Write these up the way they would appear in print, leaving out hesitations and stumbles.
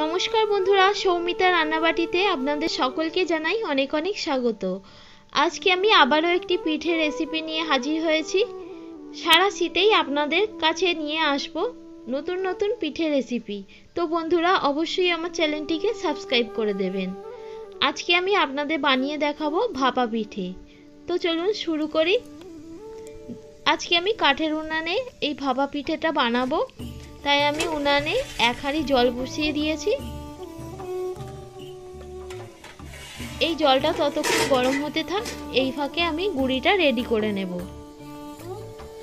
নমস্কার বন্ধুরা, সৌমিতা রান্নাবাটিতে আপনাদের সকলকে জানাই অনেক অনেক স্বাগত। আজকে আমি আবারও একটি পিঠের রেসিপি নিয়ে হাজির হয়েছি। সারা শীতেই আপনাদের কাছে নিয়ে আসব নতুন নতুন পিঠের রেসিপি। তো বন্ধুরা, অবশ্যই আমার চ্যানেলটিকে সাবস্ক্রাইব করে দেবেন। আজকে আমি আপনাদের বানিয়ে দেখাবো ভাপা পিঠে। তো চলুন শুরু করি। আজকে আমি কাঠের উনানে এই ভাপা পিঠেটা বানাবো, তাই আমি উনানে এক হাঁড়ি জল বসিয়ে দিয়েছি। এই জলটা ততক্ষণ গরম হতে থাক, এই ফাঁকে আমি গুঁড়িটা রেডি করে নেব।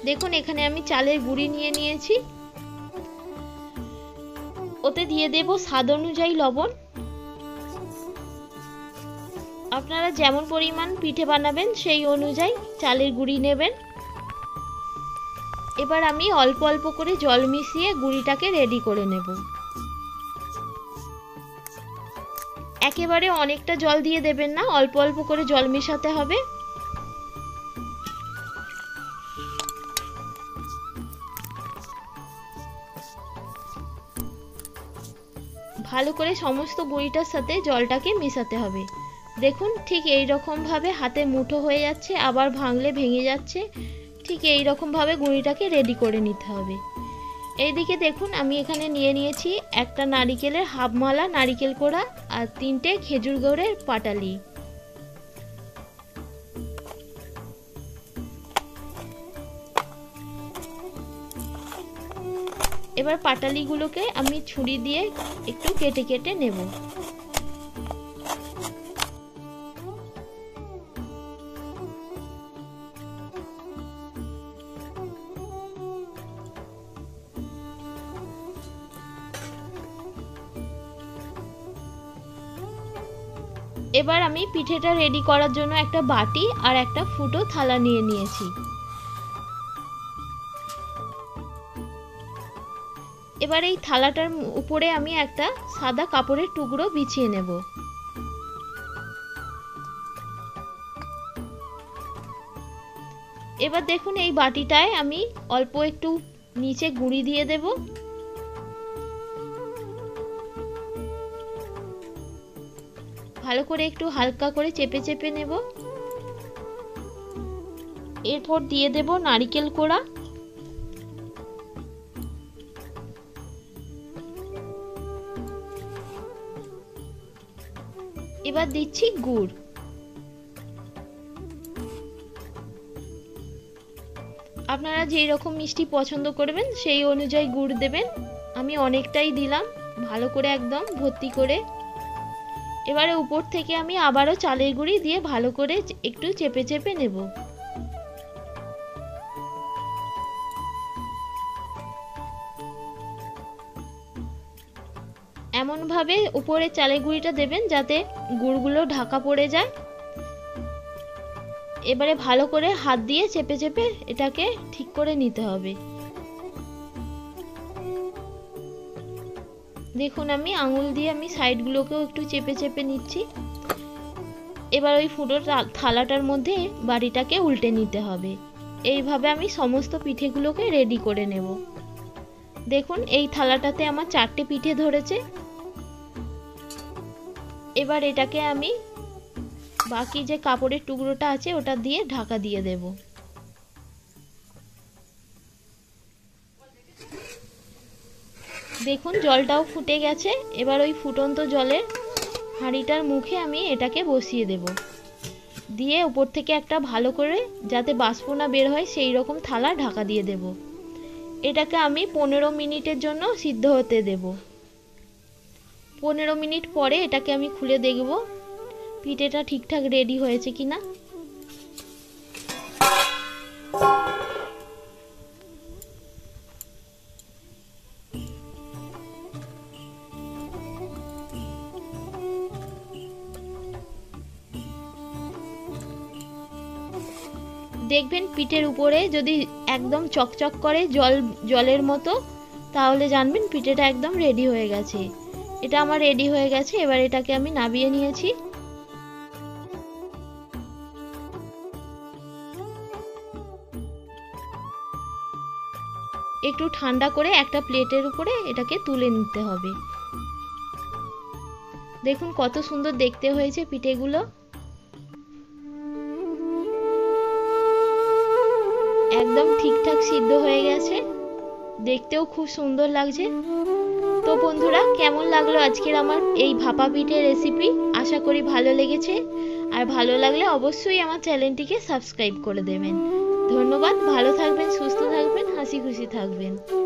দেখুন, এখানে আমি চালের গুঁড়ি নিয়ে নিয়েছি। ওতে দিয়ে দেব স্বাদ অনুযায়ী লবণ। আপনারা যেমন পরিমাণ পিঠে বানাবেন সেই অনুযায়ী চালের গুঁড়ি নেবেন। এবার আমি অল্প অল্প করে জল মিশিয়ে গুঁড়িটাকে রেডি করে নেব। একেবারে অনেকটা জল দিয়ে দেবেন না, অল্প অল্প করে জল মিশাতে হবে। ভালো করে সমস্ত গুঁড়িটার সাথে জলটাকে মিশাতে হবে। দেখুন, ঠিক এই রকম ভাবে হাতে মুঠো হয়ে যাচ্ছে, আবার ভাঙলে ভেঙে যাচ্ছে। ঠিক এই রকম ভাবে গুঁড়িটাকে রেডি করে নিতে হবে। এইদিকে দেখুন, আমি এখানে নিয়ে নিয়েছি একটা নারিকেলের হাফ মালা, নারিকেল কোড়া আর তিনটে খেজুর গুড়ের পাটালি। এবার পাটালিগুলোকে আমি ছুরি দিয়ে একটু কেটে কেটে নেব। এবার আমি পিঠেটা রেডি করার জন্য একটা বাটি আর একটা ফুটো থালা নিয়ে নিয়েছি। এবার এই থালাটার উপরে আমি একটা সাদা কাপড়ের টুকরো বিছিয়ে নেব। এবার দেখুন, এই বাটিটায় আমি অল্প একটু নিচে গুঁড়ি দিয়ে দেব। ভালো করে একটু হালকা করে চেপে চেপে নেব। এরপর দিয়ে দেব নারকেল কোড়া। এবার দিচ্ছি গুড়। আপনারা যেই রকম মিষ্টি পছন্দ করবেন সেই অনুযায়ী গুড় দেবেন। আমি অনেকটাই দিলাম, ভালো করে একদম ভর্তি করে। এবারে উপর থেকে আমি আবারও চালের গুঁড়ি দিয়ে ভালো করে একটু চেপে চেপে নেব। এমনভাবে উপরে চালের গুঁড়িটা দেবেন যাতে গুড়গুলো ঢাকা পড়ে যায়। এবারে ভালো করে হাত দিয়ে চেপে চেপে এটাকে ঠিক করে নিতে হবে। দেখুন, আমি আঙুল দিয়ে আমি সাইডগুলোকেও একটু চেপে চেপে নিচ্ছি। এবার ওই ফুটোর থালাটার মধ্যে বাটিটাকে উল্টে নিতে হবে। এইভাবে আমি সমস্ত পিঠেগুলোকে রেডি করে নেব। দেখুন, এই থালাটাতে আমার 4টে পিঠে ধরেছে। এবার এটাকে আমি বাকি যে কাপড়ের টুকরোটা আছে ওটা দিয়ে ঢাকা দিয়ে দেব। দেখুন, জলটাও ফুটে গেছে। এবার ওই ফুটন্ত জলের হাঁড়িটার মুখে আমি এটাকে বসিয়ে দেব। দিয়ে উপর থেকে একটা ভালো করে যাতে বাষ্প না বের হয় সেই রকম থালা ঢাকা দিয়ে দেব। এটাকে আমি 15 মিনিটের জন্য সিদ্ধ হতে দেব। 15 মিনিট পরে এটাকে আমি খুলে দেখব পিঠেটা ঠিকঠাক রেডি হয়েছে কিনা। দেখবেন, পিঠের উপরে যদি একদম চকচক করে জলের মতো, তাহলে জানবেন পিঠেটা একদম রেডি হয়ে গেছে। এটা আমার রেডি হয়ে গেছে। এবার এটাকে আমি নামিয়ে নিয়েছি। একটু ঠান্ডা করে একটা প্লেটের উপরে এটাকে তুলে নিতে হবে। দেখুন কত সুন্দর দেখতে হয়েছে পিঠেগুলো। একদম ঠিকঠাক সিদ্ধ হয়ে গেছে, দেখতেও খুব সুন্দর লাগছে। তো বন্ধুরা, কেমন লাগলো আজকের আমার এই ভাপা পিঠে রেসিপি? আশা করি ভালো লেগেছে, আর ভালো লাগলে অবশ্যই আমার চ্যানেলটিকে সাবস্ক্রাইব করে দেবেন। ধন্যবাদ, ভালো থাকবেন, সুস্থ থাকবেন, হাসি খুশি থাকবেন।